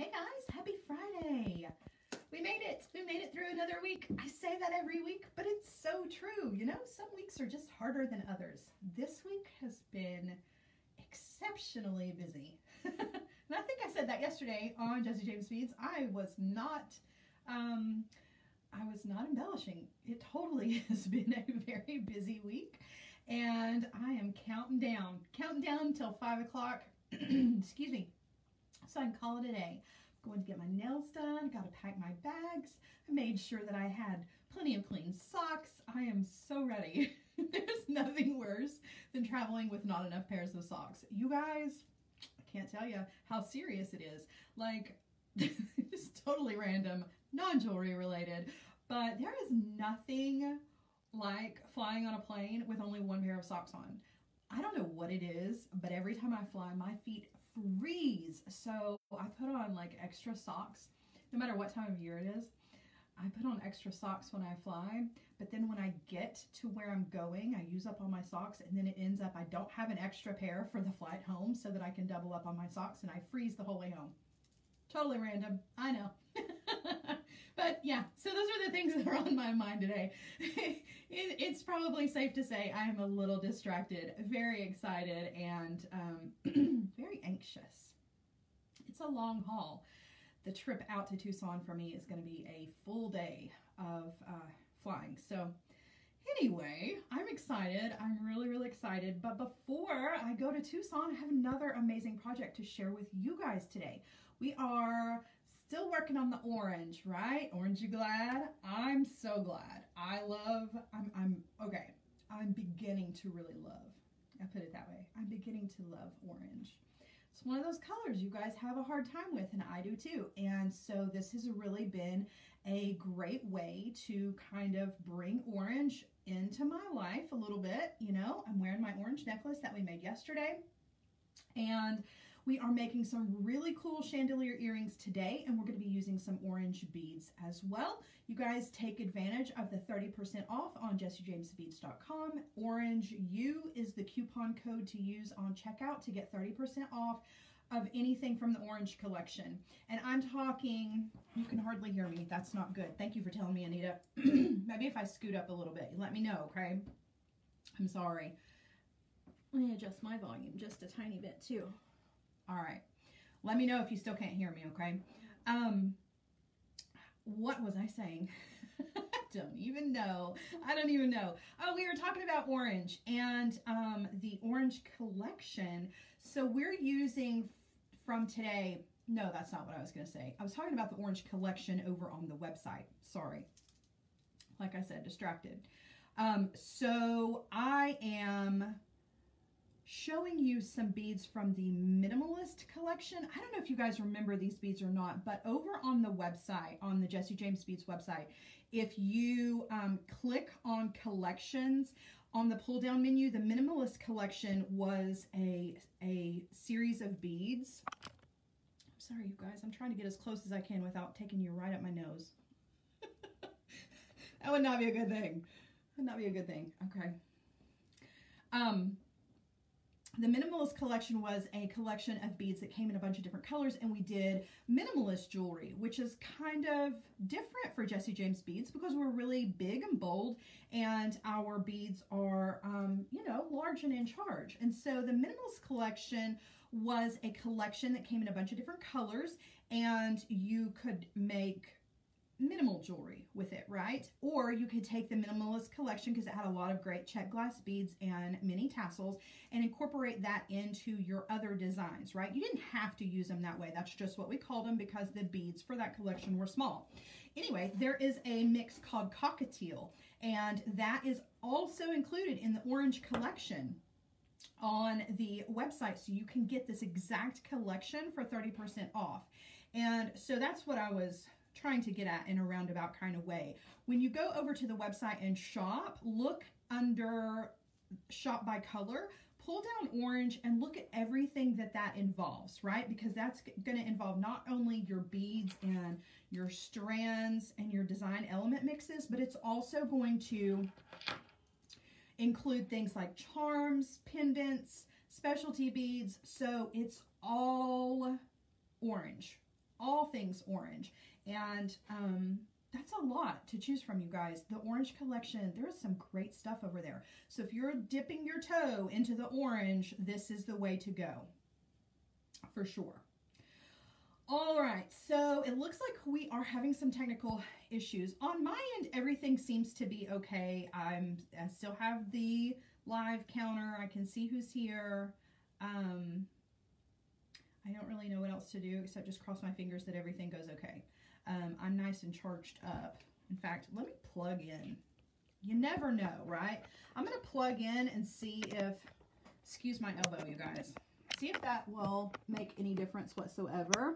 Hey guys, happy Friday. We made it through another week. I say that every week, but it's so true. You know, some weeks are just harder than others. This week has been exceptionally busy. And I think I said that yesterday on Jesse James Beads. I was not embellishing. It totally has been a very busy week, and I am counting down until 5 o'clock. Excuse me. So I can call it a day. I'm going to get my nails done. Got to pack my bags. I made sure that I had plenty of clean socks. I am so ready. There's nothing worse than traveling with not enough pairs of socks. You guys, I can't tell you how serious it is. Like, just totally random, non-jewelry related, but there is nothing like flying on a plane with only one pair of socks on. I don't know what it is, but every time I fly, my feet freeze. So I put on like extra socks, no matter what time of year it is. I put on extra socks when I fly, but then when I get to where I'm going, I use up all my socks, and then it ends up I don't have an extra pair for the flight home so that I can double up on my socks, and I freeze the whole way home. Totally random, I know. But yeah, so those are the things that are on my mind today. It's probably safe to say I am a little distracted, very excited, and very anxious. It's a long haul. The trip out to Tucson for me is going to be a full day of flying. So anyway, I'm excited. I'm really, really excited. But before I go to Tucson, I have another amazing project to share with you guys today. We are still working on the orange, right? Orange, you glad? I'm so glad. I'm beginning to really love. I put it that way. I'm beginning to love orange. It's one of those colors you guys have a hard time with, and I do too. And so this has really been a great way to kind of bring orange into my life a little bit. You know, I'm wearing my orange necklace that we made yesterday, and we are making some really cool chandelier earrings today, and we're going to be using some orange beads as well. You guys take advantage of the 30% off on jessejamesbeads.com. Orange U is the coupon code to use on checkout to get 30% off of anything from the orange collection. And I'm talking, you can hardly hear me. That's not good. Thank you for telling me, Anita. Maybe if I scoot up a little bit, you let me know, okay? I'm sorry. Let me adjust my volume just a tiny bit too. All right, let me know if you still can't hear me, okay? What was I saying? I don't even know. Oh, we were talking about orange and the orange collection. So we're using from today, no, that's not what I was gonna say. I was talking about the orange collection over on the website, sorry. Like I said, distracted. So I am showing you some beads from the minimalist collection. I don't know if you guys remember these beads or not, but over on the website, on the Jesse James Beads website, if you click on collections on the pull down menu, the minimalist collection was a series of beads. I'm sorry, you guys, I'm trying to get as close as I can without taking you right up my nose. That would not be a good thing. Would not be a good thing. Okay. The minimalist collection was a collection of beads that came in a bunch of different colors, and we did minimalist jewelry, which is kind of different for Jesse James Beads because we're really big and bold, and our beads are, you know, large and in charge. And so the minimalist collection was a collection that came in a bunch of different colors, and you could make minimal jewelry with it, right? Or you could take the minimalist collection, because it had a lot of great check glass beads and mini tassels, and incorporate that into your other designs, right? You didn't have to use them that way. That's just what we called them because the beads for that collection were small. Anyway, there is a mix called Cockatiel, and that is also included in the orange collection on the website. So you can get this exact collection for 30% off. And so that's what I was trying to get at in a roundabout kind of way. When you go over to the website and shop, look under shop by color, pull down orange, and look at everything that that involves, right? Because that's going to involve not only your beads and your strands and your design element mixes, but it's also going to include things like charms, pendants, specialty beads. So it's all orange. all things orange. And that's a lot to choose from, you guys. The orange collection, there is some great stuff over there. So if you're dipping your toe into the orange, this is the way to go, for sure. All right, so it looks like we are having some technical issues. On my end, everything seems to be okay. I still have the live counter. I can see who's here. I don't really know what else to do except just cross my fingers that everything goes okay. I'm nice and charged up. In fact, let me plug in. You never know, right? I'm going to plug in and see if, excuse my elbow, you guys, see if that will make any difference whatsoever.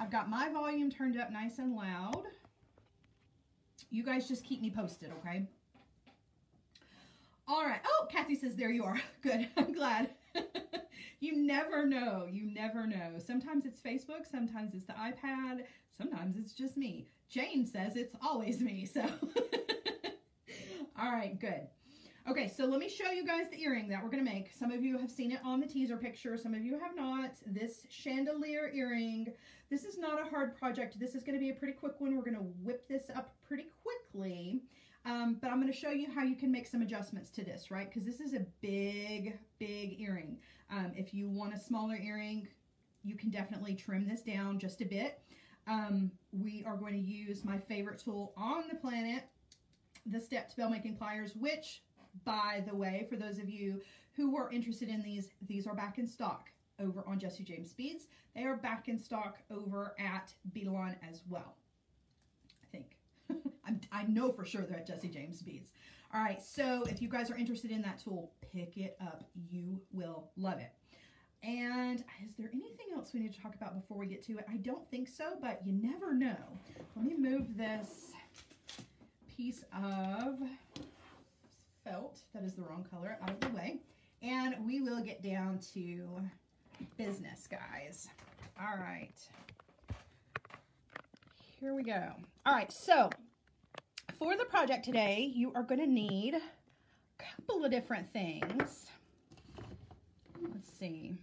I've got my volume turned up nice and loud. You guys just keep me posted, okay? All right. Oh, Kathy says, there you are. Good. I'm glad. You never know. You never know. Sometimes it's Facebook. Sometimes it's the iPad. Sometimes it's just me. Jane says it's always me. So, all right. Good. Okay, so let me show you guys the earring that we're going to make. Some of you have seen it on the teaser picture. Some of you have not. This chandelier earring, this is not a hard project. This is going to be a pretty quick one. We're going to whip this up pretty quickly, but I'm going to show you how you can make some adjustments to this, right? Because this is a big, big earring. If you want a smaller earring, you can definitely trim this down just a bit. We are going to use my favorite tool on the planet, the Step-to-Bell Making Pliers, which, by the way, for those of you who were interested in these are back in stock over on Jesse James Beads. They are back in stock over at Beadalon as well, I think. I know for sure they're at Jesse James Beads. All right, so if you guys are interested in that tool, pick it up. You will love it. And is there anything else we need to talk about before we get to it? I don't think so, but you never know. Let me move this piece of felt, that is the wrong color, out of the way, and we will get down to business, guys. All right, here we go. All right, so for the project today, you are going to need a couple of different things. Let's see.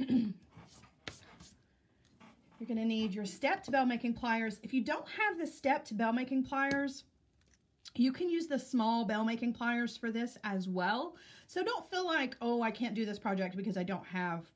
You're going to need your Step-to-Bell Making Pliers. If you don't have the Step-to-Bell Making Pliers, you can use the small bell making pliers for this as well. So don't feel like, oh, I can't do this project because I don't have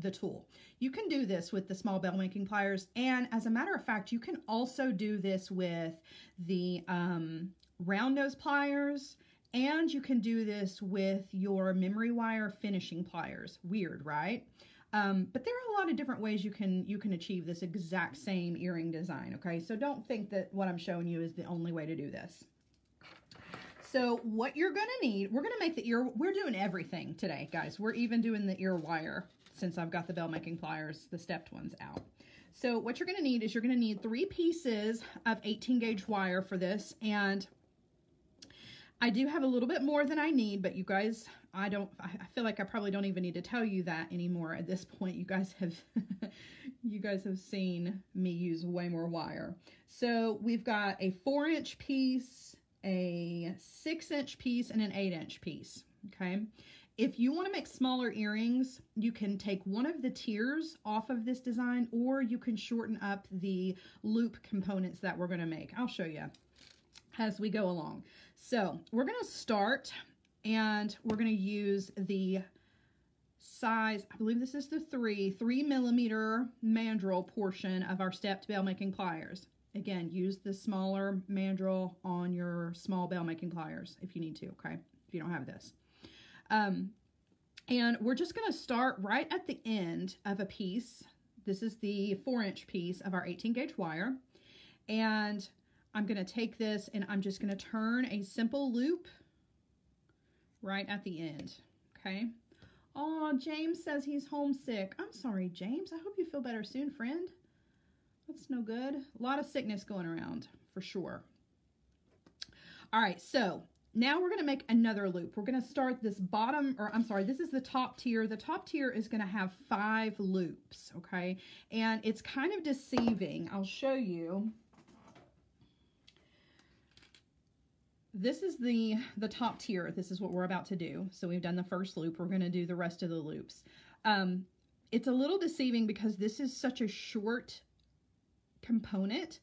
the tool. You can do this with the small bell making pliers. And as a matter of fact, you can also do this with the round nose pliers, and you can do this with your memory wire finishing pliers. Weird, right? But there are a lot of different ways you can achieve this exact same earring design, okay? So don't think that what I'm showing you is the only way to do this. So what you're going to need, we're going to make the ear, we're doing everything today, guys. We're even doing the ear wire since I've got the bell making pliers, the stepped ones out. So what you're going to need is you're going to need 3 pieces of 18 gauge wire for this. And I do have a little bit more than I need, but you guys, I feel like I probably don't even need to tell you that anymore at this point. You guys have, you guys have seen me use way more wire. So we've got a 4-inch piece, a 6-inch piece, and an 8-inch piece, okay? If you want to make smaller earrings, you can take one of the tiers off of this design, or you can shorten up the loop components that we're going to make. I'll show you as we go along. So we're going to start, and we're going to use the size, I believe this is the 3mm mandrel portion of our stepped bell making pliers. Again, use the smaller mandrel on your small bell making pliers if you need to, okay? If you don't have this. And we're just gonna start right at the end of a piece. This is the 4-inch piece of our 18 gauge wire. And I'm gonna take this and I'm just gonna turn a simple loop right at the end, okay? Oh, James says he's homesick. I'm sorry, James. I hope you feel better soon, friend. That's no good. A lot of sickness going around, for sure. All right, so now we're going to make another loop. We're going to start this bottom, or I'm sorry, this is the top tier. The top tier is going to have 5 loops, okay? And it's kind of deceiving. I'll show you. This is the top tier. This is what we're about to do. So we've done the first loop. We're going to do the rest of the loops. It's a little deceiving because this is such a short component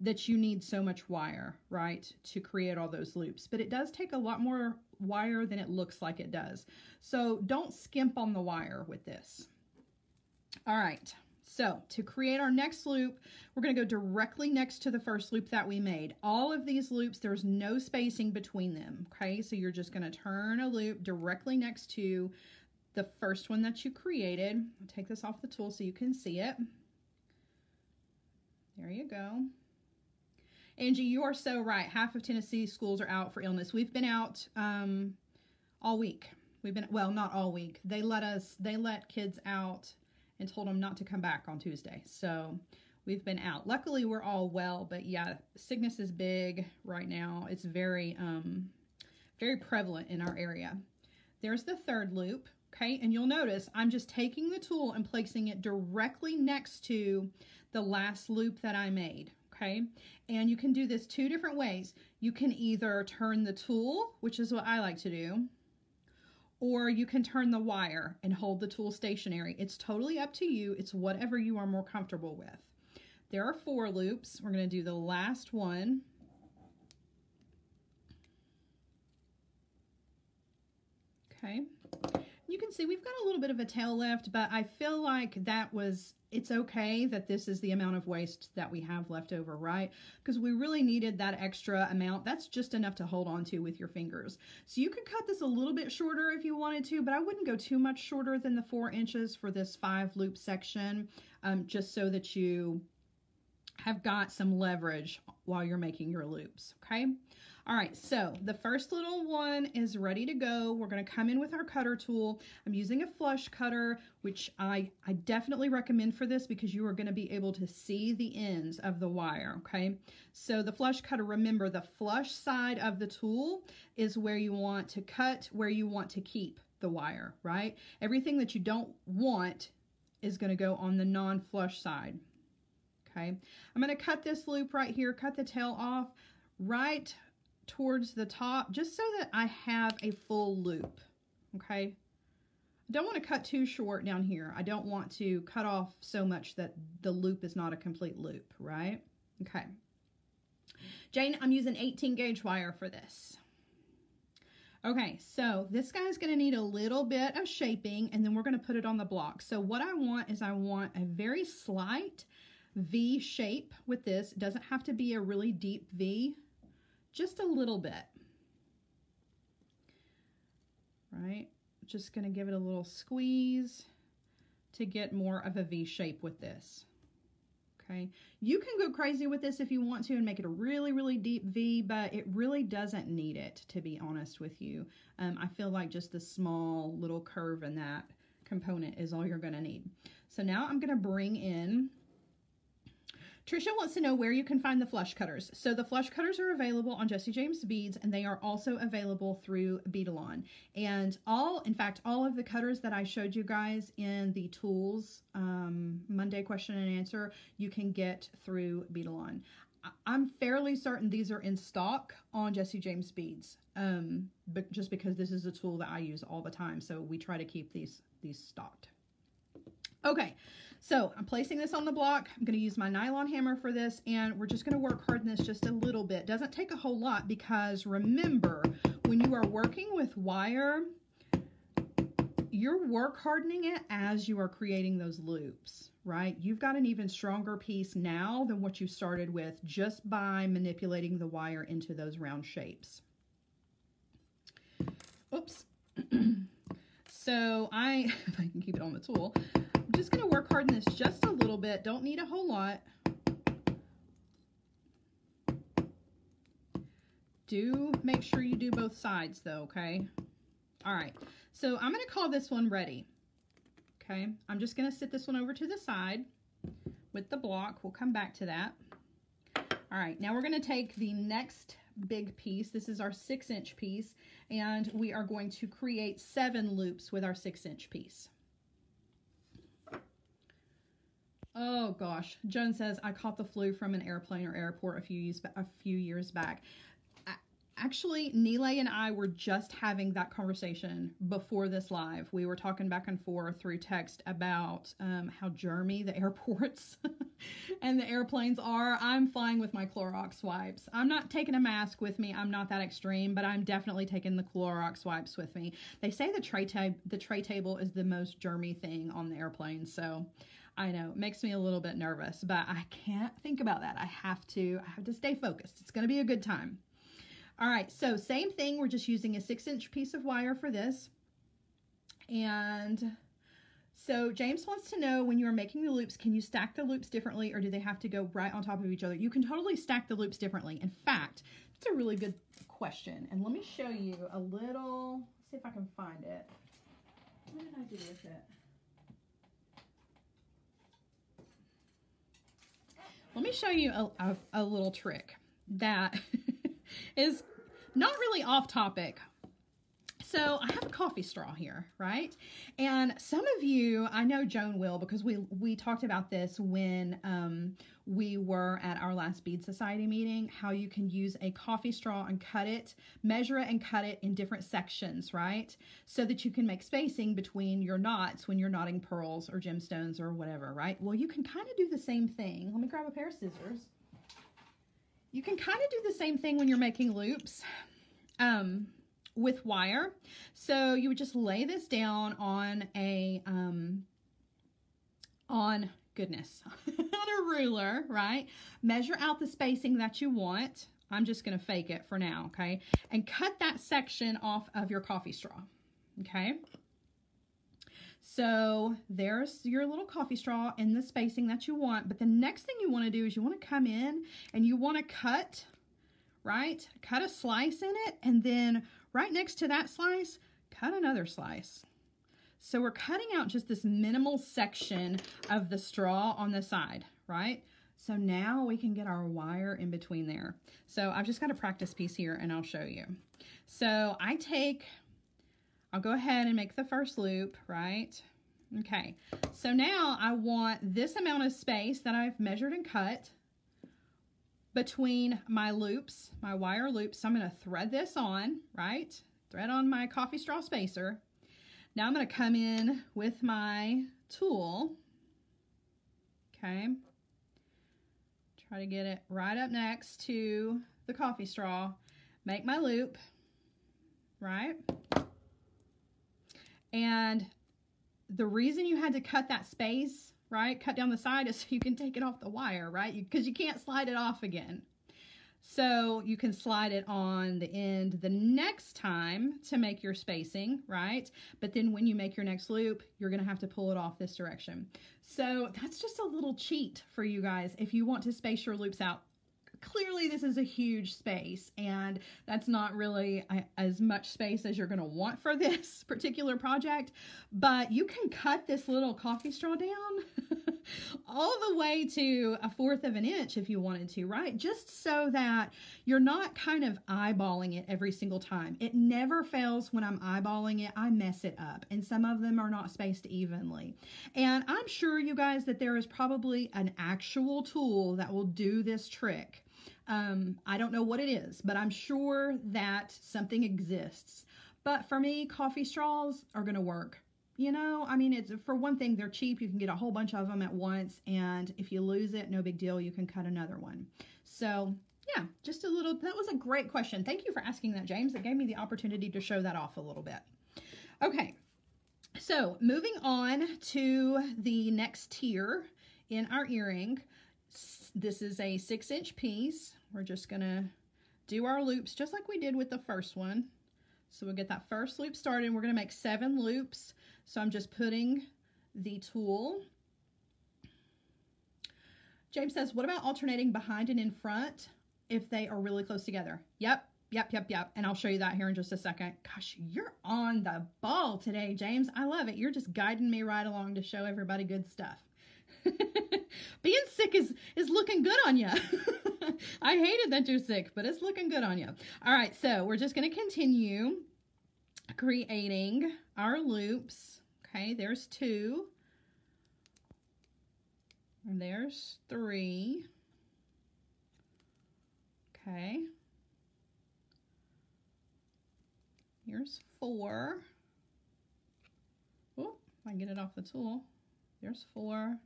that you need so much wire, right, to create all those loops. But it does take a lot more wire than it looks like it does. So don't skimp on the wire with this. All right, so to create our next loop, we're gonna go directly next to the first loop that we made. All of these loops, there's no spacing between them, okay? So you're just gonna turn a loop directly next to the first one that you created. I'll take this off the tool so you can see it. There you go. Angie, you are so right. Half of Tennessee schools are out for illness. We've been out all week. We've been, well, not all week. They let kids out and told them not to come back on Tuesday. So we've been out. Luckily, we're all well, but yeah, sickness is big right now. It's very, very prevalent in our area. There's the third loop, okay? And you'll notice I'm just taking the tool and placing it directly next to the last loop that I made. Okay, and you can do this two different ways. You can either turn the tool, which is what I like to do, or you can turn the wire and hold the tool stationary. It's totally up to you. It's whatever you are more comfortable with. There are four loops. We're going to do the last one. Okay, you can see we've got a little bit of a tail left, but I feel like that was... It's okay that this is the amount of waste that we have left over, right? Because we really needed that extra amount. That's just enough to hold on to with your fingers. So you could cut this a little bit shorter if you wanted to, but I wouldn't go too much shorter than the 4 inches for this 5-loop section, just so that you have got some leverage while you're making your loops, okay? All right, so the first little one is ready to go. We're gonna come in with our cutter tool. I'm using a flush cutter, which I definitely recommend for this because you are gonna be able to see the ends of the wire, okay? So the flush cutter, remember the flush side of the tool is where you want to cut, where you want to keep the wire, right? Everything that you don't want is gonna go on the non-flush side. I'm going to cut this loop right here, cut the tail off right towards the top just so that I have a full loop, okay? I don't want to cut too short down here. I don't want to cut off so much that the loop is not a complete loop, right? Okay. Jane, I'm using 18 gauge wire for this. Okay, so this guy's going to need a little bit of shaping, and then we're going to put it on the block. So what I want is I want a very slight V shape with this. It doesn't have to be a really deep V, just a little bit, right? Just going to give it a little squeeze to get more of a V shape with this. Okay. You can go crazy with this if you want to and make it a really, really deep V, but it really doesn't need it, to be honest with you. I feel like just the small little curve in that component is all you're going to need. So now I'm going to bring in... Trisha wants to know where you can find the flush cutters. So the flush cutters are available on Jesse James Beads, and they are also available through Beadalon. And in fact, all of the cutters that I showed you guys in the tools Monday question and answer, you can get through Beadalon. I'm fairly certain these are in stock on Jesse James Beads, but just because this is a tool that I use all the time, so we try to keep these stocked. Okay, so I'm placing this on the block. I'm going to use my nylon hammer for this, and we're just going to work hard in this just a little bit. Doesn't take a whole lot because remember, when you are working with wire, you're work hardening it as you are creating those loops, right? You've got an even stronger piece now than what you started with just by manipulating the wire into those round shapes. Oops. So if I can keep it on the tool, I'm just going to work hard in this just a little bit. Don't need a whole lot. Do make sure you do both sides though, okay? All right, so I'm going to call this one ready. Okay, I'm just going to sit this one over to the side with the block. We'll come back to that. All right, now we're going to take the next big piece. This is our 6-inch piece, and we are going to create 7 loops with our 6-inch piece. Oh gosh, Joan says, I caught the flu from an airplane or airport a few years back. Actually, Nile and I were just having that conversation before this live. We were talking back and forth through text about how germy the airports and the airplanes are, I'm flying with my Clorox wipes. I'm not taking a mask with me. I'm not that extreme, but I'm definitely taking the Clorox wipes with me. They say the tray table is the most germy thing on the airplane, so I know it makes me a little bit nervous, but I can't think about that. I have to stay focused. It's going to be a good time. All right, so same thing. We're just using a 6-inch piece of wire for this. And so James wants to know, when you're making the loops, can you stack the loops differently, or do they have to go right on top of each other? You can totally stack the loops differently. In fact, that's a really good question. And let me show you a little, see if I can find it. What did I do with it? Let me show you a little trick that is not really off topic. So I have a coffee straw here, right? And some of you, I know Joan will, because we talked about this when we were at our last Bead Society meeting, how you can use a coffee straw and cut it, measure it and cut it in different sections, right? So that you can make spacing between your knots when you're knotting pearls or gemstones or whatever, right? Well, you can kind of do the same thing. Let me grab a pair of scissors. You can kind of do the same thing when you're making loops with wire. So you would just lay this down on a, on a ruler, right? Measure out the spacing that you want. I'm just going to fake it for now, okay? And cut that section off of your coffee straw, okay? So there's your little coffee straw in the spacing that you want. But the next thing you want to do is you want to come in and you want to cut, right? Cut a slice in it, and then right next to that slice, cut another slice. So we're cutting out just this minimal section of the straw on the side, right? So now we can get our wire in between there. So I've just got a practice piece here and I'll show you. So I'll go ahead and make the first loop, right? Okay, so now I want this amount of space that I've measured and cut between my loops, my wire loops. So I'm gonna thread this on, right? Thread on my coffee straw spacer. Now I'm gonna come in with my tool, okay? Try to get it right up next to the coffee straw, make my loop, right? And the reason you had to cut that space, right, cut down the side, is so you can take it off the wire, right? Because you can't slide it off again. So you can slide it on the end the next time to make your spacing, right? But then when you make your next loop, you're going to have to pull it off this direction. So that's just a little cheat for you guys if you want to space your loops out. Clearly this is a huge space, and that's not really as much space as you're going to want for this particular project, but you can cut this little coffee straw down all the way to 1/4 of an inch if you wanted to, right? Just so that you're not kind of eyeballing it every single time. It never fails when I'm eyeballing it, I mess it up, and some of them are not spaced evenly. And I'm sure, you guys, that there is probably an actual tool that will do this trick. I don't know what it is, but I'm sure that something exists. But for me, coffee straws are going to work. You know, I mean, it's, for one thing, they're cheap. You can get a whole bunch of them at once. And if you lose it, no big deal. You can cut another one. So yeah, just a little, that was a great question. Thank you for asking that, James. It gave me the opportunity to show that off a little bit. Okay. So moving on to the next tier in our earring. This is a 6-inch piece. We're just going to do our loops just like we did with the first one. So we'll get that first loop started, and we're going to make 7 loops. So I'm just putting the tool. James says, what about alternating behind and in front if they are really close together? Yep. And I'll show you that here in just a second. Gosh, you're on the ball today, James. I love it. You're just guiding me right along to show everybody good stuff. Being sick is looking good on you. I hated that you're sick, but it's looking good on you. All right, so we're just going to continue creating our loops. Okay, there's 2. And there's 3. Okay. Here's 4. Oh, I can get it off the tool. There's 4.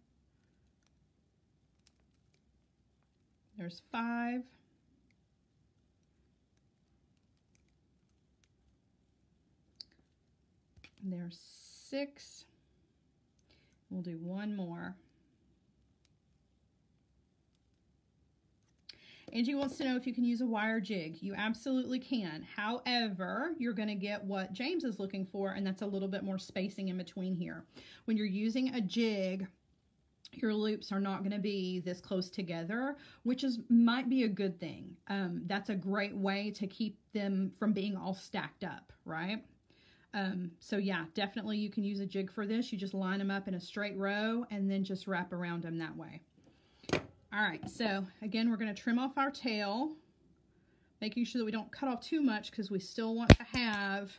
There's 5. There's 6. We'll do one more. Angie wants to know if you can use a wire jig. You absolutely can. However, you're going to get what James is looking for, and that's a little bit more spacing in between here. When you're using a jig, your loops are not going to be this close together, which is might be a good thing. That's a great way to keep them from being all stacked up, right? So yeah, definitely you can use a jig for this. You just line them up in a straight row and then just wrap around them that way. All right, so again, we're going to trim off our tail, making sure that we don't cut off too much because we still want to have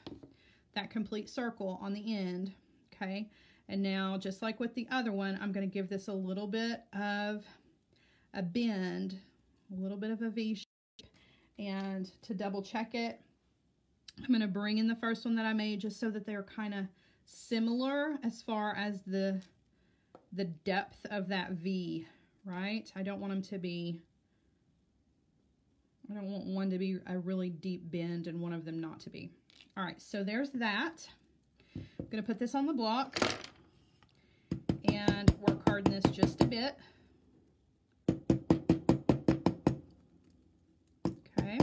that complete circle on the end, okay? And now, just like with the other one, I'm going to give this a little bit of a bend, a little bit of a V shape, and to double check it, I'm going to bring in the first one that I made just so that they're kind of similar as far as the depth of that V. Right? I don't want them to be, I don't want one to be a really deep bend and one of them not to be. All right, so there's that. I'm going to put this on the block and work hard in this just a bit. Okay.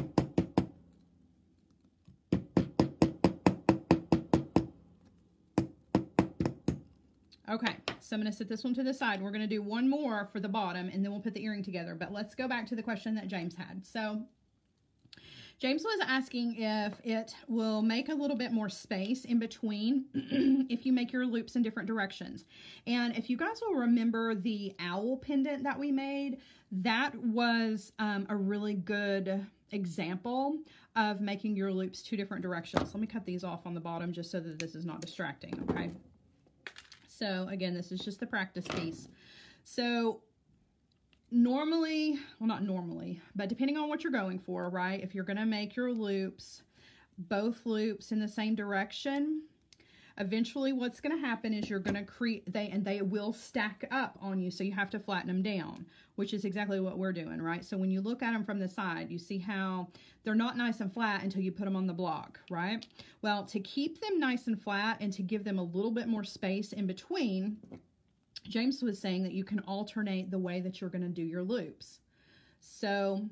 Okay. So I'm going to set this one to the side. We're going to do one more for the bottom and then we'll put the earring together. But let's go back to the question that James had. So James was asking if it will make a little bit more space in between if you make your loops in different directions. And if you guys will remember the owl pendant that we made, that was a really good example of making your loops two different directions. Let me cut these off on the bottom just so that this is not distracting, okay? So again, this is just the practice piece. So normally, well, not normally, but depending on what you're going for, right? If you're going to make your loops, both loops in the same direction, eventually what's going to happen is you're going to create, they will stack up on you. So you have to flatten them down, which is exactly what we're doing, right? So when you look at them from the side, you see how they're not nice and flat until you put them on the block, right? Well, to keep them nice and flat and to give them a little bit more space in between, James was saying that you can alternate the way that you're going to do your loops. So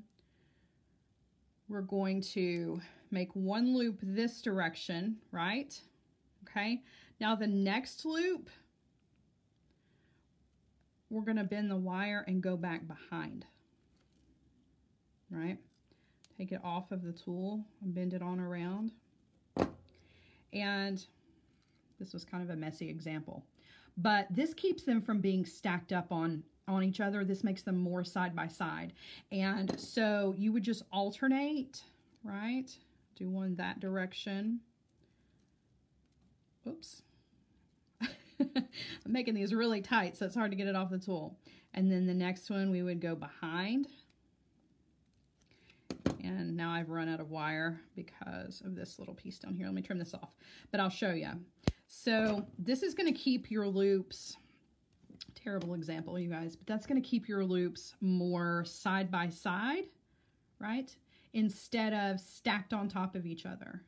we're going to make one loop this direction, right? Okay. Now the next loop, we're going to bend the wire and go back behind, right? Take it off of the tool and bend it on around. And this was kind of a messy example, but this keeps them from being stacked up on each other. This makes them more side by side. And so you would just alternate, right? Do one that direction. Oops. I'm making these really tight, so it's hard to get it off the tool. And then the next one, we would go behind. And now I've run out of wire because of this little piece down here. Let me trim this off, but I'll show you. So this is going to keep your loops, terrible example, you guys, but that's going to keep your loops more side by side, right? Instead of stacked on top of each other,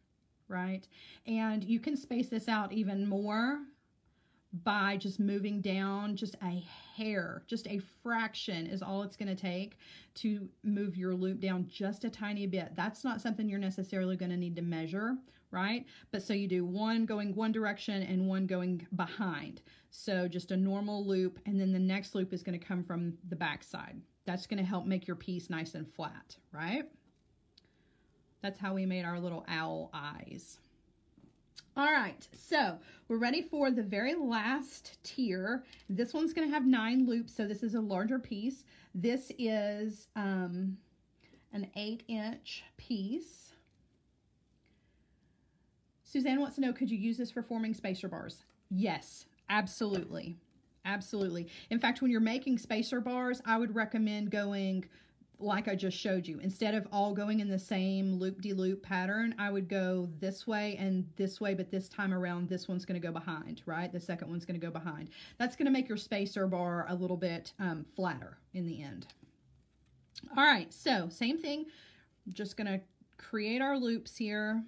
right? And you can space this out even more by just moving down just a hair, just a fraction is all it's going to take to move your loop down just a tiny bit. That's not something you're necessarily going to need to measure, right? But so you do one going one direction and one going behind. So just a normal loop, and then the next loop is going to come from the back side. That's going to help make your piece nice and flat, right? That's how we made our little owl eyes. All right, so we're ready for the very last tier. This one's going to have 9 loops, so this is a larger piece. This is an 8-inch piece. Suzanne wants to know, could you use this for forming spacer bars? Yes, absolutely. Absolutely. In fact, when you're making spacer bars, I would recommend going like I just showed you. Instead of all going in the same loop-de-loop pattern, I would go this way and this way, but this time around, this one's going to go behind, right? The second one's going to go behind. That's going to make your spacer bar a little bit flatter in the end. All right, so same thing. I'm just gonna create our loops here.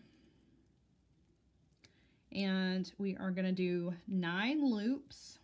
And we are gonna do 9 loops.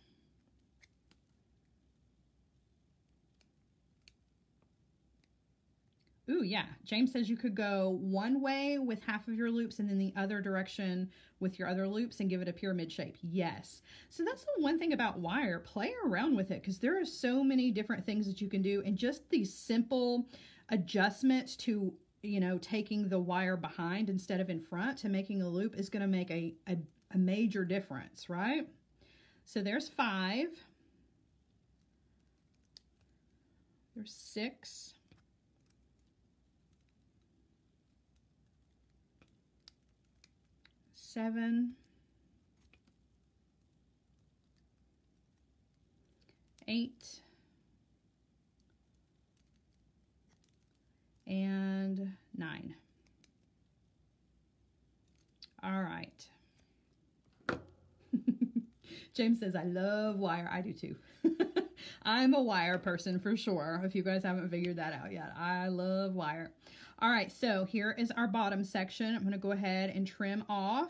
Ooh, yeah, James says you could go one way with half of your loops and then the other direction with your other loops and give it a pyramid shape. Yes. So that's the one thing about wire. Play around with it because there are so many different things that you can do, and just these simple adjustments to, you know, taking the wire behind instead of in front to making a loop is going to make a major difference, right? So there's 5. There's 6. Seven, 8, and 9. All right. James says, I love wire. I do too. I'm a wire person for sure. If you guys haven't figured that out yet, I love wire. All right, so here is our bottom section. I'm going to go ahead and trim off.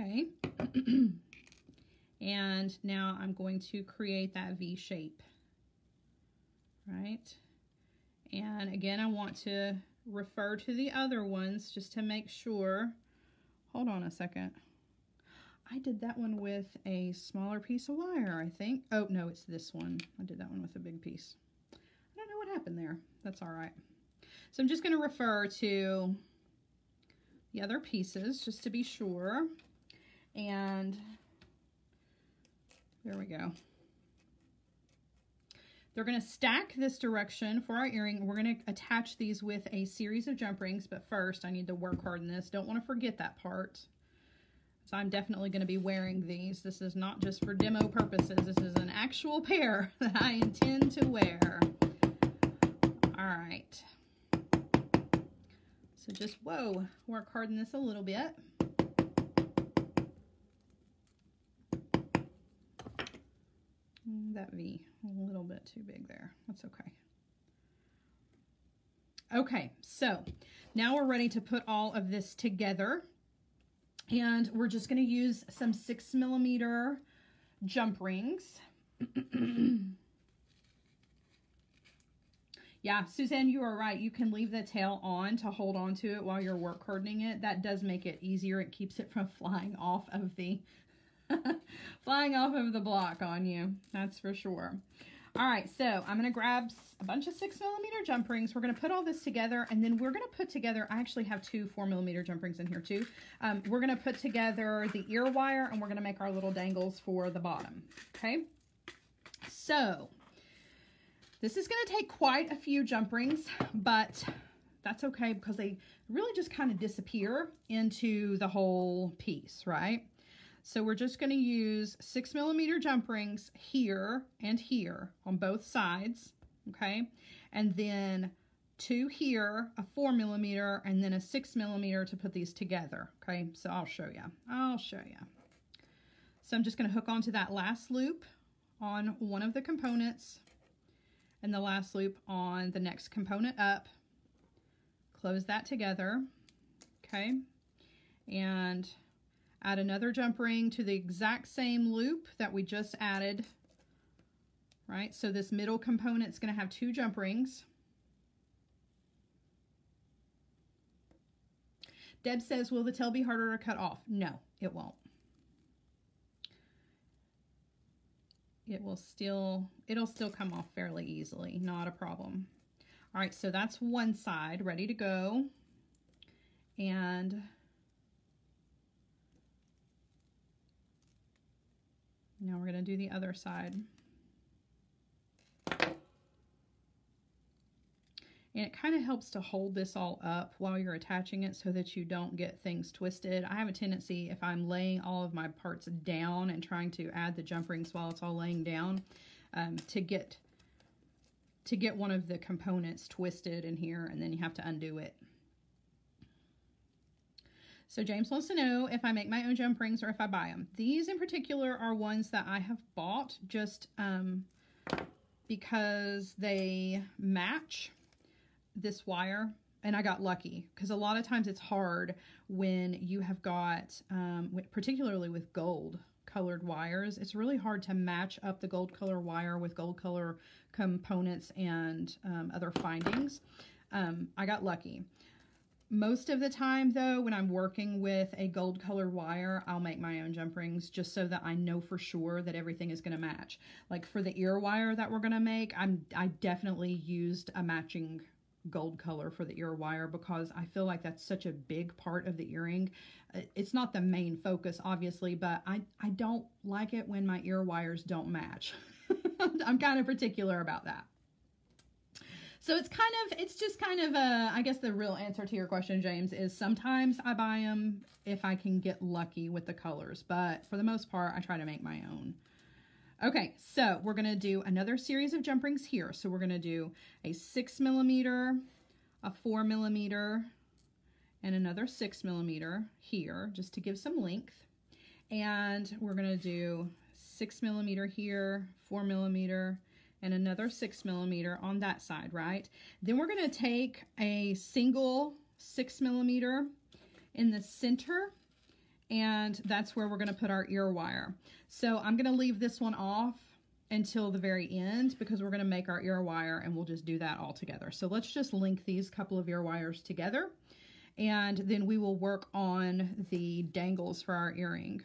Okay. And now I'm going to create that V shape. Right. And again, I want to refer to the other ones just to make sure. Hold on a second. I did that one with a smaller piece of wire, I think. Oh, no, it's this one. I did that one with a big piece. I don't know what happened there. That's all right. So I'm just going to refer to the other pieces just to be sure. And there we go. They're going to stack this direction for our earring. We're going to attach these with a series of jump rings, but first I need to work hard on this. Don't want to forget that part. So I'm definitely going to be wearing these. This is not just for demo purposes. This is an actual pair that I intend to wear. All right. So just, whoa, work hard on this a little bit. That V, a little bit too big there. That's okay. Okay, so now we're ready to put all of this together. And we're just going to use some 6mm jump rings. Yeah, Suzanne, you are right. You can leave the tail on to hold on to it while you're work hardening it. That does make it easier. It keeps it from flying off of the block on you. That's for sure. All right, so I'm going to grab a bunch of 6mm jump rings. We're going to put all this together, and then we're going to put together, I actually have two 4mm jump rings in here too. We're going to put together the ear wire, and we're going to make our little dangles for the bottom, okay? So this is going to take quite a few jump rings, but that's okay because they really just kind of disappear into the whole piece, right? So we're just going to use 6mm jump rings here and here on both sides, okay? And then 2 here, a 4mm, and then a 6mm to put these together, okay? So I'll show you. So I'm just going to hook onto that last loop on one of the components and the last loop on the next component up. Close that together, okay? And add another jump ring to the exact same loop that we just added, right? So this middle component's going to have 2 jump rings. Deb says, will the tail be harder to cut off? No, it won't. It'll still come off fairly easily. Not a problem. All right, so that's one side ready to go. And now we're going to do the other side. And it kind of helps to hold this all up while you're attaching it so that you don't get things twisted. I have a tendency, if I'm laying all of my parts down and trying to add the jump rings while it's all laying down, to get one of the components twisted in here, and then you have to undo it. So James wants to know if I make my own jump rings or if I buy them. These in particular are ones that I have bought just because they match this wire. And I got lucky because a lot of times it's hard when you have got, particularly with gold colored wires, it's really hard to match up the gold color wire with gold color components and other findings. I got lucky. Most of the time though, when I'm working with a gold colored wire, I'll make my own jump rings just so that I know for sure that everything is gonna match. Like for the ear wire that we're gonna make, I definitely used a matching gold color for the ear wire because I feel like that's such a big part of the earring. It's not the main focus obviously, but I don't like it when my ear wires don't match. I'm kind of particular about that. So it's kind of, it's just kind of a, I guess the real answer to your question, James, is sometimes I buy them if I can get lucky with the colors, but for the most part, I try to make my own. Okay, so we're gonna do another series of jump rings here. So we're gonna do a 6mm, a 4mm, and another 6mm here, just to give some length. And we're gonna do 6mm here, 4mm, and another 6mm on that side, right? Then we're gonna take a single 6mm in the center, and that's where we're gonna put our ear wire. So I'm gonna leave this one off until the very end because we're gonna make our ear wire and we'll just do that all together. So let's just link these couple of ear wires together and then we will work on the dangles for our earring.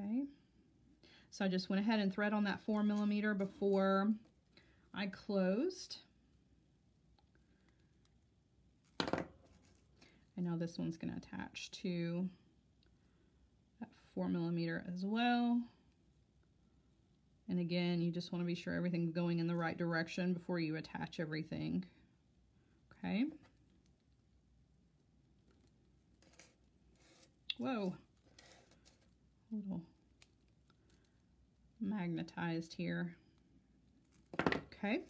Okay. So I just went ahead and thread on that 4mm before I closed. And now this one's gonna attach to that 4mm as well. And again, you just wanna be sure everything's going in the right direction before you attach everything, okay? Whoa, a little magnetized here. Okay.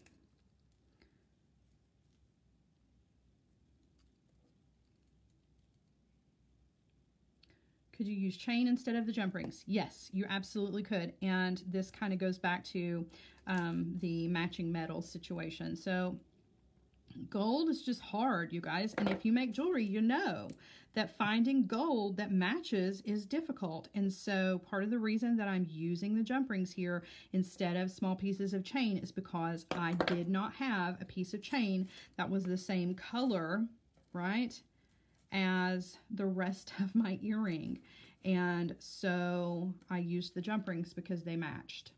Could you use chain instead of the jump rings? Yes, you absolutely could. And this kind of goes back to the matching metal situation. So gold is just hard, you guys. And if you make jewelry, you know that finding gold that matches is difficult. And so part of the reason that I'm using the jump rings here instead of small pieces of chain is because I did not have a piece of chain that was the same color, right, as the rest of my earring. And so I used the jump rings because they matched.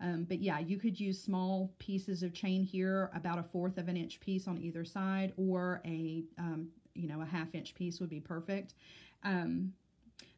But yeah, you could use small pieces of chain here, about 1/4 of an inch piece on either side, or a, you know, a 1/2 inch piece would be perfect.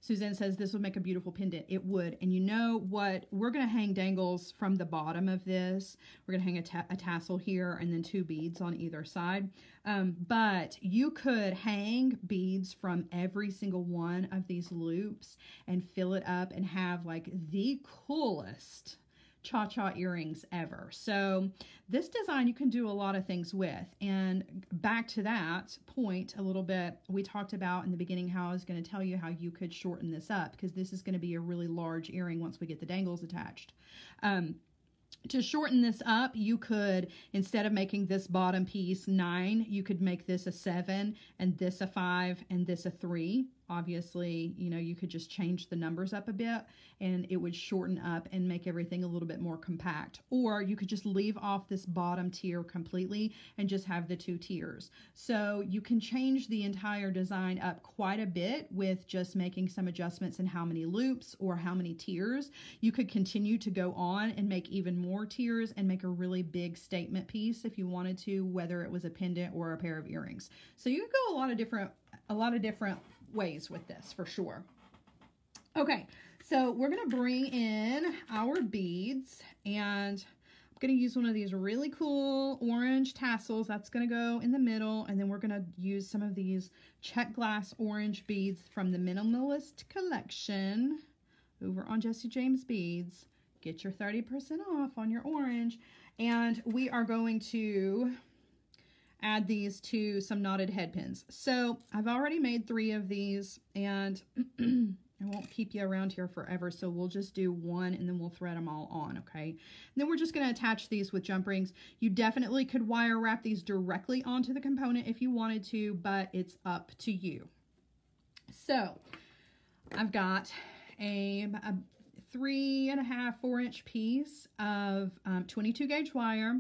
Suzanne says this would make a beautiful pendant. It would. And you know what? We're going to hang dangles from the bottom of this. We're going to hang a tassel here and then 2 beads on either side. But you could hang beads from every single one of these loops and fill it up and have like the coolest cha-cha earrings ever. So this design you can do a lot of things with. And back to that point a little bit, we talked about in the beginning how I was going to tell you how you could shorten this up because this is going to be a really large earring once we get the dangles attached. To shorten this up, you could, instead of making this bottom piece 9, you could make this a 7 and this a 5 and this a 3. Obviously, you know, you could just change the numbers up a bit and it would shorten up and make everything a little bit more compact. Or you could just leave off this bottom tier completely and just have the 2 tiers. So you can change the entire design up quite a bit with just making some adjustments in how many loops or how many tiers. You could continue to go on and make even more tiers and make a really big statement piece if you wanted to, whether it was a pendant or a pair of earrings. So you could go a lot of different ways with this for sure. Okay, so we're gonna bring in our beads and I'm gonna use one of these really cool orange tassels that's gonna go in the middle, and then we're gonna use some of these check glass orange beads from the Minimalist Collection over on Jesse James Beads. Get your 30% off on your orange. And we are going to add these to some knotted head pins. So I've already made 3 of these and I won't keep you around here forever, so we'll just do one and then we'll thread them all on, okay? And then we're just going to attach these with jump rings. You definitely could wire wrap these directly onto the component if you wanted to, but it's up to you. So I've got a 3½–4-inch piece of 22 gauge wire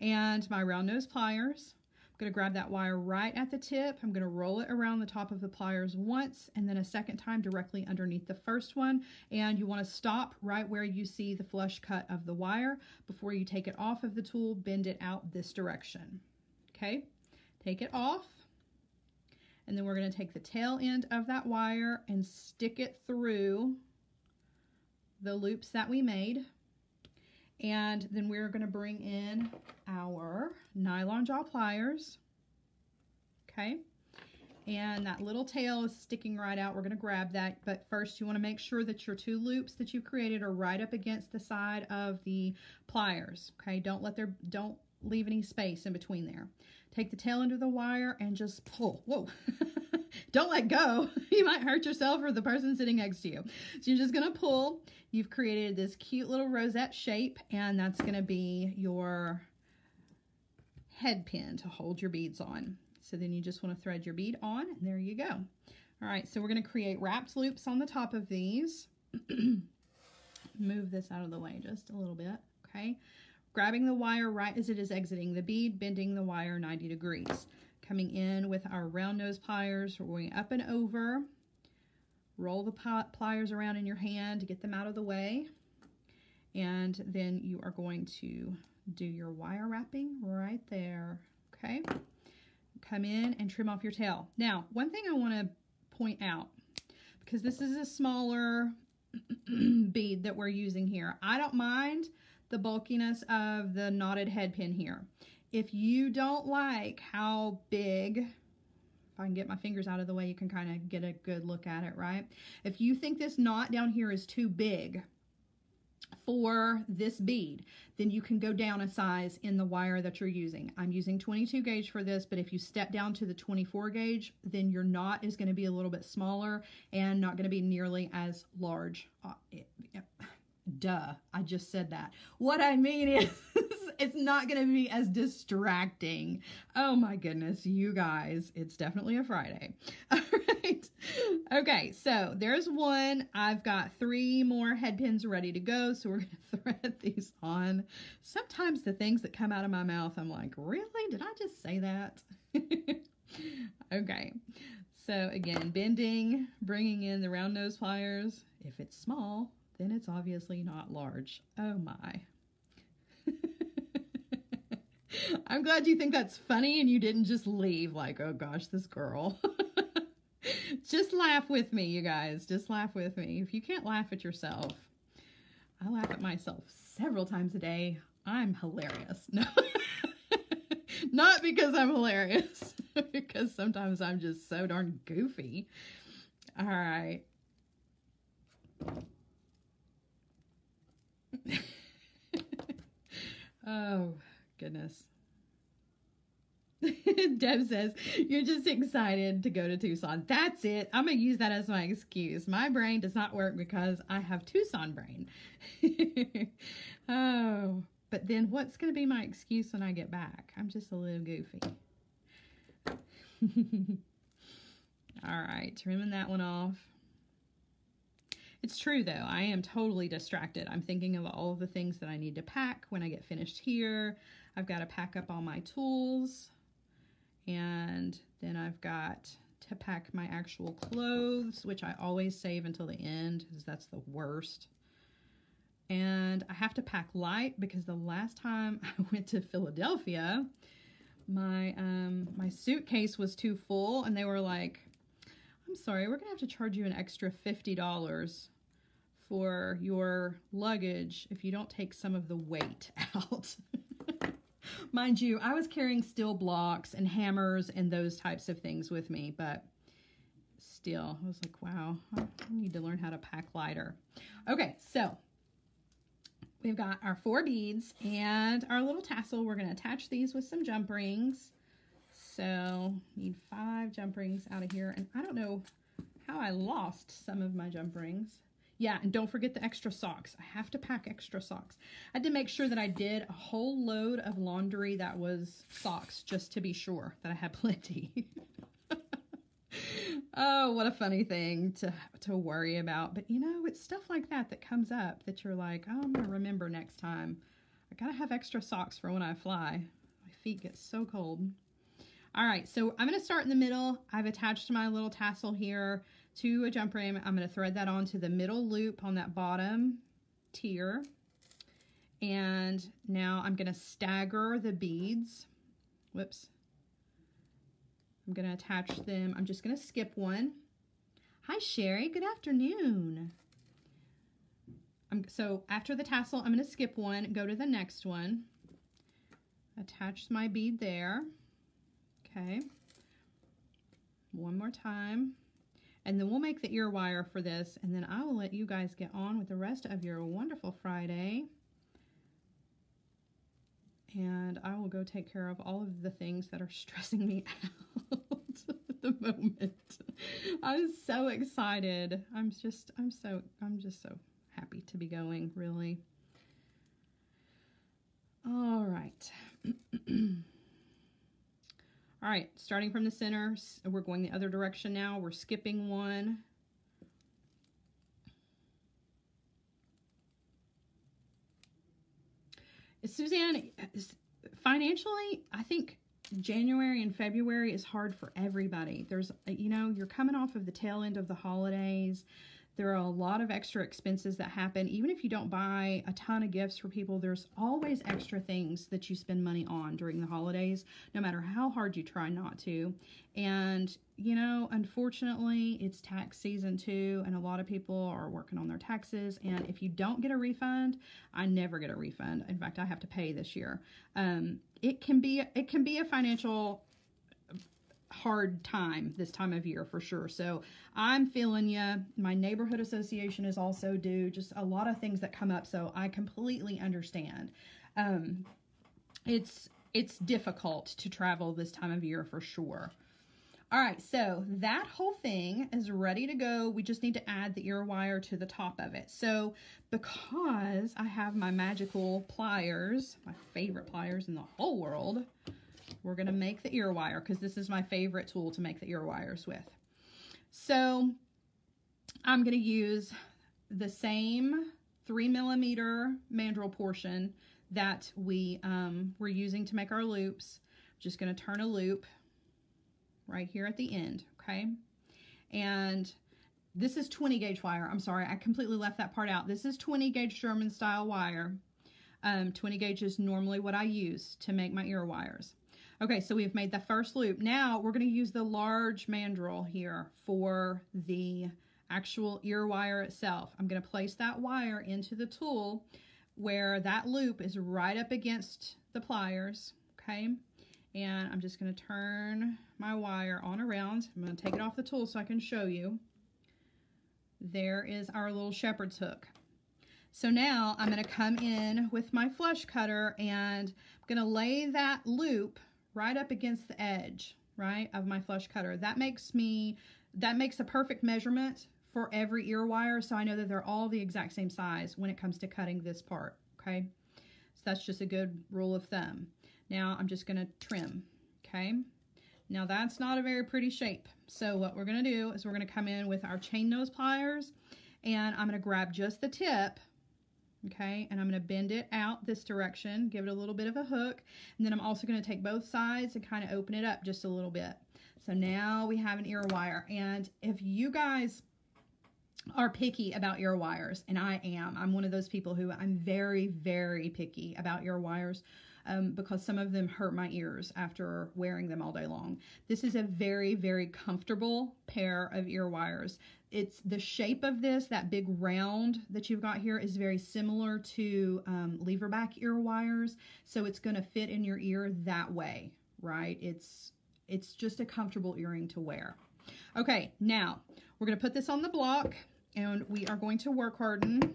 and my round nose pliers. I'm going to grab that wire right at the tip. I'm going to roll it around the top of the pliers once and then a second time directly underneath the first one. And you want to stop right where you see the flush cut of the wire before you take it off of the tool, bend it out this direction. Okay, take it off. And then we're going to take the tail end of that wire and stick it through the loops that we made, and then we're going to bring in our nylon jaw pliers, okay? And that little tail is sticking right out. We're going to grab that, but first you want to make sure that your two loops that you've created are right up against the side of the pliers, okay? Don't leave any space in between there. Take the tail end of the wire and just pull. Whoa. Don't let go. You might hurt yourself or the person sitting next to you. So you're just going to pull. You've created this cute little rosette shape, and that's going to be your head pin to hold your beads on. So then you just want to thread your bead on, and there you go. All right, so we're going to create wrapped loops on the top of these. Move this out of the way just a little bit, okay? Grabbing the wire right as it is exiting the bead, bending the wire 90 degrees. Coming in with our round nose pliers, we're going up and over. Roll the pliers around in your hand to get them out of the way. And then you are going to do your wire wrapping right there, okay? Come in and trim off your tail. Now, one thing I want to point out, because this is a smaller bead that we're using here, I don't mind the bulkiness of the knotted head pin here. If you don't like how big, if I can get my fingers out of the way, you can kind of get a good look at it, right? If you think this knot down here is too big for this bead, then you can go down a size in the wire that you're using. I'm using 22 gauge for this, but if you step down to the 24 gauge, then your knot is going to be a little bit smaller and not going to be nearly as large. Duh, I just said that. What I mean is it's not going to be as distracting. Oh my goodness, you guys, it's definitely a Friday. All right. Okay, so there's one. I've got 3 more head pins ready to go, so we're going to thread these on. Sometimes the things that come out of my mouth, I'm like, really? Did I just say that? Okay, so again, bending, bringing in the round nose pliers. If it's small, then it's obviously not large. Oh my. I'm glad you think that's funny and you didn't just leave like, oh gosh, this girl. Just laugh with me, you guys. Just laugh with me. If you can't laugh at yourself, I laugh at myself several times a day. I'm hilarious. No, not because I'm hilarious, because sometimes I'm just so darn goofy. All right. Oh, goodness. Deb says, you're just excited to go to Tucson. That's it. I'm going to use that as my excuse. My brain does not work because I have Tucson brain. Oh, but then what's going to be my excuse when I get back? I'm just a little goofy. All right, trimming that one off. It's true, though. I am totally distracted. I'm thinking of all of the things that I need to pack when I get finished here. I've got to pack up all my tools, and then I've got to pack my actual clothes, which I always save until the end because that's the worst. And I have to pack light because the last time I went to Philadelphia, my suitcase was too full, and they were like, I'm sorry, we're going to have to charge you an extra $50 for your luggage if you don't take some of the weight out. Mind you, I was carrying steel blocks and hammers and those types of things with me, but still, I was like, wow, I need to learn how to pack lighter. Okay, so we've got our 4 beads and our little tassel. We're going to attach these with some jump rings. So need 5 jump rings out of here. And I don't know how I lost some of my jump rings. Yeah, and don't forget the extra socks. I have to pack extra socks. I had to make sure that I did a whole load of laundry that was socks, just to be sure that I had plenty. Oh, what a funny thing to worry about. But, you know, it's stuff like that that comes up that you're like, oh, I'm going to remember next time. I got to have extra socks for when I fly. My feet get so cold. All right, so I'm going to start in the middle. I've attached my little tassel here to a jump ring. I'm going to thread that onto the middle loop on that bottom tier. And now I'm going to stagger the beads. Whoops. I'm going to attach them. I'm just going to skip one. Hi, Sherry. Good afternoon. So after the tassel, I'm going to skip one, go to the next one, attach my bead there. Okay, one more time, and then we'll make the ear wire for this, and then I will let you guys get on with the rest of your wonderful Friday, and I will go take care of all of the things that are stressing me out at the moment. I'm so excited. I'm just so happy to be going, really. All right. All right, starting from the center, we're going the other direction now. We're skipping one. Suzanne, financially, I think January and February is hard for everybody. There's, you know, you're coming off of the tail end of the holidays. There are a lot of extra expenses that happen. Even if you don't buy a ton of gifts for people, there's always extra things that you spend money on during the holidays, no matter how hard you try not to. And, you know, unfortunately, it's tax season too, and a lot of people are working on their taxes. And if you don't get a refund, I never get a refund. In fact, I have to pay this year. It can be a financial hard time this time of year for sure. So I'm feeling you. My neighborhood association is also due. Just a lot of things that come up. So I completely understand. It's difficult to travel this time of year for sure. All right. So that whole thing is ready to go. We just need to add the ear wire to the top of it. So because I have my magical pliers, my favorite pliers in the whole world, we're going to make the ear wire because this is my favorite tool to make the ear wires with. So I'm going to use the same 3mm mandrel portion that we were using to make our loops. I'm just going to turn a loop right here at the end. Okay. And this is 20 gauge wire. I'm sorry. I completely left that part out. This is 20 gauge German style wire. 20 gauge is normally what I use to make my ear wires. Okay, so we've made the first loop. Now we're going to use the large mandrel here for the actual ear wire itself. I'm going to place that wire into the tool where that loop is right up against the pliers. Okay, and I'm just going to turn my wire on around. I'm going to take it off the tool so I can show you. There is our little shepherd's hook. So now I'm going to come in with my flush cutter and I'm going to lay that loop right up against the edge, right, of my flush cutter. That makes a perfect measurement for every ear wire, so I know that they're all the exact same size when it comes to cutting this part, okay? So that's just a good rule of thumb. Now I'm just going to trim, okay? Now that's not a very pretty shape. So what we're going to do is we're going to come in with our chain nose pliers and I'm going to grab just the tip. Okay, and I'm going to bend it out this direction, give it a little bit of a hook, and then I'm also going to take both sides and kind of open it up just a little bit. So now we have an ear wire, and if you guys are picky about ear wires, and I am, I'm one of those people who I'm very, very picky about ear wires because some of them hurt my ears after wearing them all day long. This is a very, very comfortable pair of ear wires. It's the shape of this, that big round that you've got here is very similar to leverback ear wires. So it's going to fit in your ear that way, right? It's just a comfortable earring to wear. Okay, now we're going to put this on the block and we are going to work harden.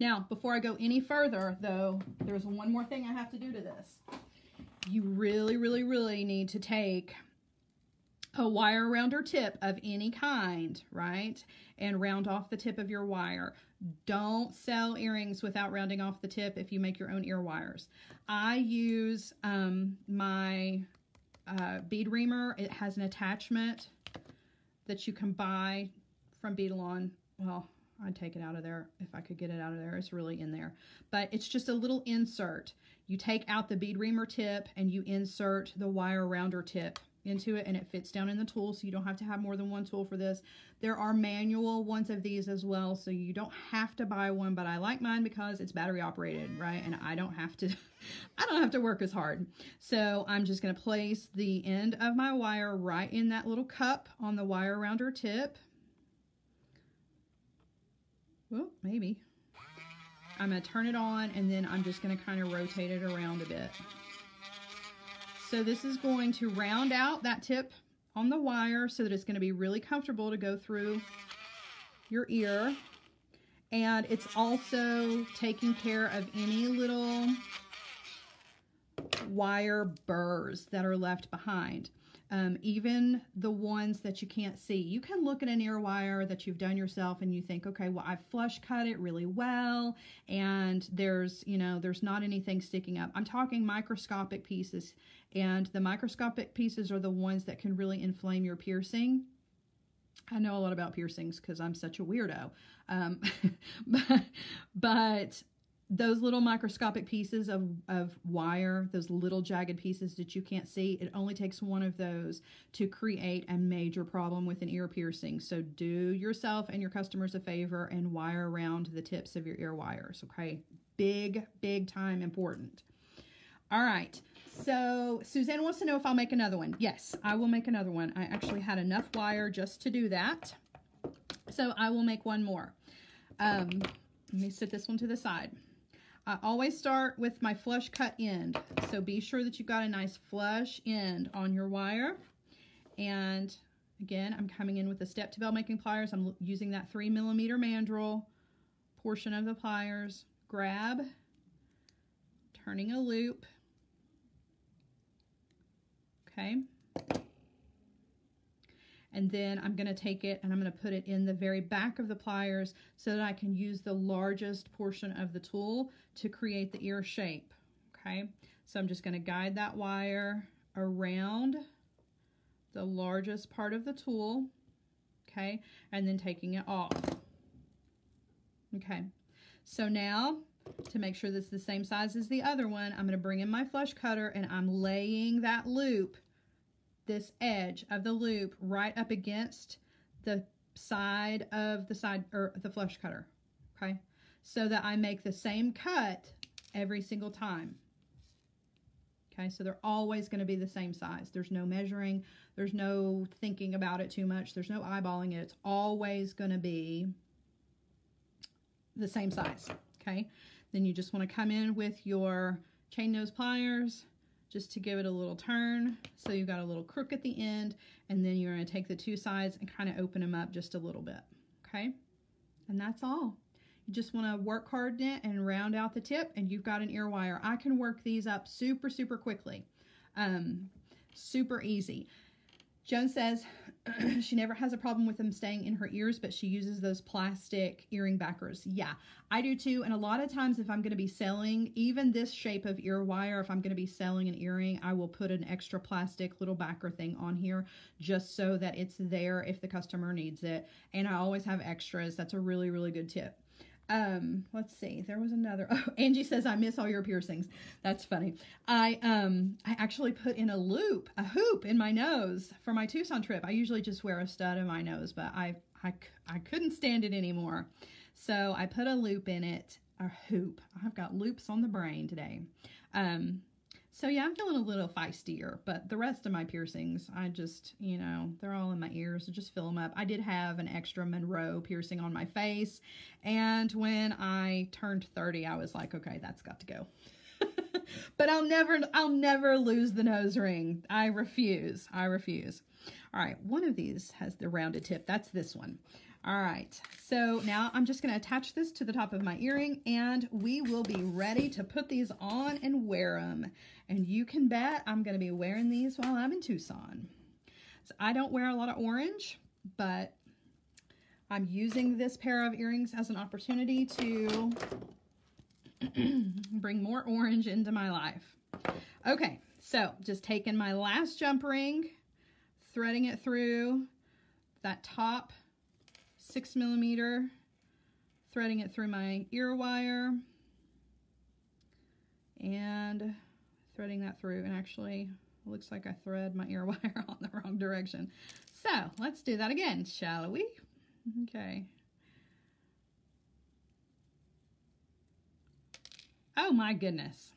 Now, before I go any further, though, there's one more thing I have to do to this. You really, really, really need to take a wire rounder tip of any kind, right? And round off the tip of your wire. Don't sell earrings without rounding off the tip if you make your own ear wires. I use my bead reamer. It has an attachment that you can buy from Beadalon. Well, I'd take it out of there if I could get it out of there. It's really in there. But it's just a little insert. You take out the bead reamer tip and you insert the wire rounder tip into it, and it fits down in the tool, so you don't have to have more than one tool for this. There are manual ones of these as well, so you don't have to buy one, but I like mine because it's battery operated, right? And I don't have to work as hard. So I'm just going to place the end of my wire right in that little cup on the wire rounder tip. Well, maybe I'm going to turn it on, and then I'm just going to kind of rotate it around a bit. So this is going to round out that tip on the wire so that it's going to be really comfortable to go through your ear. And it's also taking care of any little wire burrs that are left behind. Even the ones that you can't see. You can look at an ear wire that you've done yourself and you think, okay, well, I flush cut it really well, and there's, you know, there's not anything sticking up. I'm talking microscopic pieces, and the microscopic pieces are the ones that can really inflame your piercing. I know a lot about piercings because I'm such a weirdo, but those little microscopic pieces of wire, those little jagged pieces that you can't see, it only takes one of those to create a major problem with an ear piercing. So do yourself and your customers a favor and wire around the tips of your ear wires, okay? Big, big time important. All right, so Suzanne wants to know if I'll make another one. Yes, I will make another one. I actually had enough wire just to do that, so I will make one more. Let me set this one to the side. I always start with my flush cut end, so be sure that you've got a nice flush end on your wire. And again, I'm coming in with the Step-to-Bell Making Pliers. I'm using that 3mm mandrel portion of the pliers. Grab, turning a loop. Okay. And then I'm going to take it and I'm going to put it in the very back of the pliers so that I can use the largest portion of the tool to create the ear shape. Okay, so I'm just going to guide that wire around the largest part of the tool, okay, and then taking it off. Okay, so now to make sure that's the same size as the other one, I'm going to bring in my flush cutter and I'm laying that loop, this edge of the loop, right up against the side of the flush cutter, okay? So that I make the same cut every single time. Okay, so they're always going to be the same size. There's no measuring, there's no thinking about it too much, there's no eyeballing it. It's always going to be the same size, okay? Then you just want to come in with your chain nose pliers, just to give it a little turn, so you've got a little crook at the end, and then you're going to take the two sides and kind of open them up just a little bit, okay? And that's all. You just want to work hard knit and round out the tip, and you've got an ear wire. I can work these up super, super quickly, super easy. Joan says she never has a problem with them staying in her ears, but she uses those plastic earring backers. Yeah, I do too. And a lot of times if I'm going to be selling even this shape of ear wire, if I'm going to be selling an earring, I will put an extra plastic little backer thing on here just so that it's there if the customer needs it. And I always have extras. That's a really, really good tip. Let's see, there was another. Oh, Angie says, I miss all your piercings. That's funny. I actually put in a hoop in my nose for my Tucson trip. I usually just wear a stud in my nose, but I couldn't stand it anymore. So I put a loop in it, a hoop. I've got loops on the brain today. So yeah, I'm feeling a little feistier, but the rest of my piercings, I just, you know, they're all in my ears, so just fill them up. I did have an extra Monroe piercing on my face, and when I turned 30, I was like, okay, that's got to go. But I'll never lose the nose ring. I refuse. I refuse. All right, one of these has the rounded tip. That's this one. All right, so now I'm just gonna attach this to the top of my earring and we will be ready to put these on and wear them. And you can bet I'm gonna be wearing these while I'm in Tucson. So I don't wear a lot of orange, but I'm using this pair of earrings as an opportunity to bring more orange into my life. Okay, so just taking my last jump ring, threading it through that top 6mm, threading it through my ear wire and threading that through. And actually it looks like I thread my ear wire on the wrong direction. So let's do that again, shall we? Okay. Oh my goodness.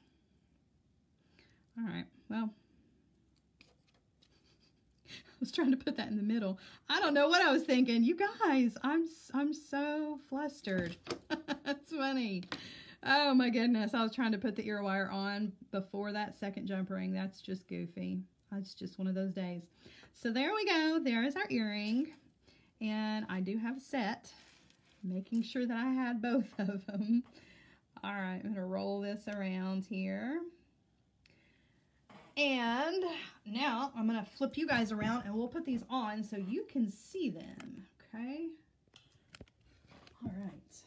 All right, well, I was trying to put that in the middle. I don't know what I was thinking. You guys, I'm so flustered. That's funny. Oh my goodness. I was trying to put the ear wire on before that second jump ring. That's just goofy. That's just one of those days. So there we go. There is our earring. And I do have a set, making sure that I had both of them. All right, I'm going to roll this around here. And now I'm going to flip you guys around and we'll put these on so you can see them. Okay. All right.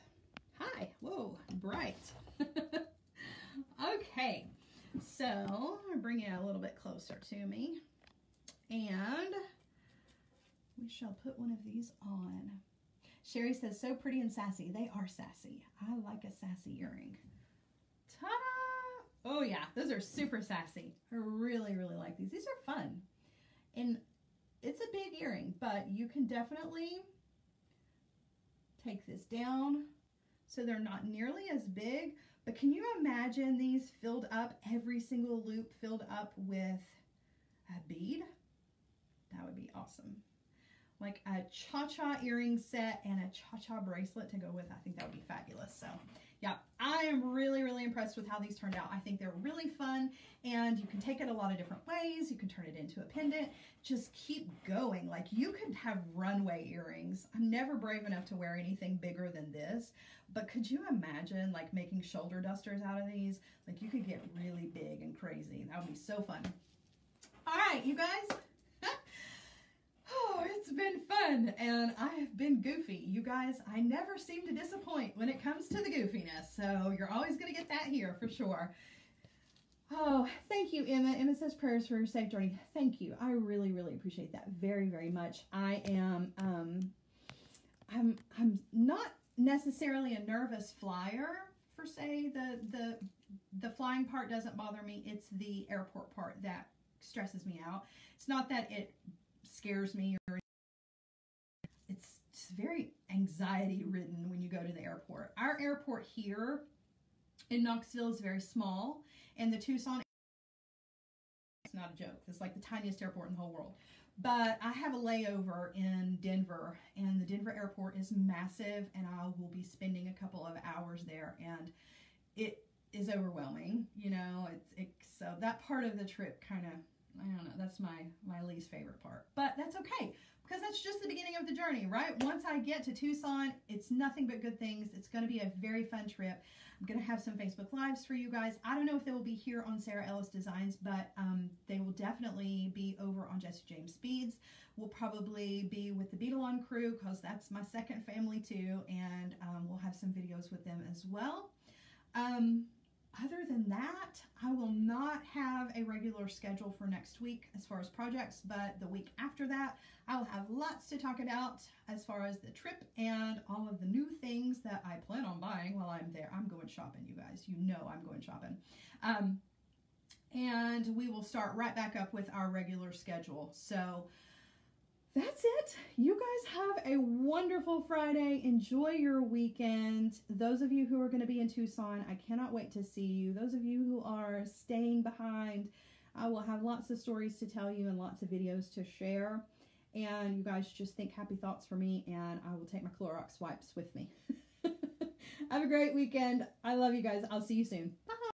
Hi. Whoa, bright. Okay. So I'm bringing it a little bit closer to me and we shall put one of these on. Sherry says, so pretty and sassy. They are sassy. I like a sassy earring. Ta-da! Oh yeah, those are super sassy. I really, really like these. These are fun. And it's a big earring, but you can definitely take this down so they're not nearly as big. But can you imagine these filled up, every single loop filled up with a bead? That would be awesome. Like a cha-cha earring set and a cha-cha bracelet to go with. I think that would be fabulous. So yeah, I am really, really impressed with how these turned out. I think they're really fun and you can take it a lot of different ways. You can turn it into a pendant. Just keep going. Like you could have runway earrings. I'm never brave enough to wear anything bigger than this, but could you imagine like making shoulder dusters out of these? Like you could get really big and crazy. That would be so fun. All right, you guys. Oh, it's been fun and I have been goofy. You guys, I never seem to disappoint when it comes to the goofiness, so you're always going to get that here for sure. Oh, thank you, Emma. Emma says prayers for your safe journey. Thank you. I really, really appreciate that very, very much. I am, I'm not necessarily a nervous flyer per se. The flying part doesn't bother me. It's the airport part that stresses me out. It's not that it scares me or it's very anxiety ridden when you go to the airport. Our airport here in Knoxville is very small and the Tucson, it's not a joke, it's like the tiniest airport in the whole world. But I have a layover in Denver and the Denver airport is massive and I will be spending a couple of hours there and it is overwhelming, you know. So that part of the trip kind of, I don't know, that's my least favorite part, but that's okay because that's just the beginning of the journey, right? Once I get to Tucson, it's nothing but good things. It's going to be a very fun trip. I'm going to have some Facebook Lives for you guys. I don't know if they will be here on Sarah Ellis Designs, but they will definitely be over on Jesse James Beads. We'll probably be with the Beadalon crew because that's my second family too, and we'll have some videos with them as well. Other than that, I will not have a regular schedule for next week as far as projects, but the week after that, I will have lots to talk about as far as the trip and all of the new things that I plan on buying while I'm there. I'm going shopping, you guys. You know I'm going shopping. And we will start right back up with our regular schedule. So that's it. You guys have a wonderful Friday. Enjoy your weekend. Those of you who are going to be in Tucson, I cannot wait to see you. Those of you who are staying behind, I will have lots of stories to tell you and lots of videos to share. And you guys just think happy thoughts for me, and I will take my Clorox wipes with me. Have a great weekend. I love you guys. I'll see you soon. Bye.